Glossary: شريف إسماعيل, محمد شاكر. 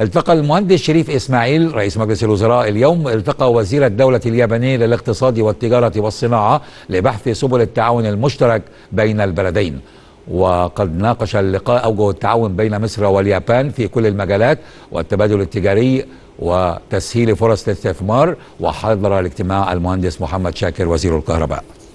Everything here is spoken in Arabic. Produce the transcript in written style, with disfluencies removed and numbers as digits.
التقى المهندس شريف إسماعيل رئيس مجلس الوزراء اليوم وزير الدولة الياباني للاقتصاد والتجارة والصناعة لبحث سبل التعاون المشترك بين البلدين. وقد ناقش اللقاء أوجه التعاون بين مصر واليابان في كل المجالات والتبادل التجاري وتسهيل فرص الاستثمار. وحضر الاجتماع المهندس محمد شاكر وزير الكهرباء.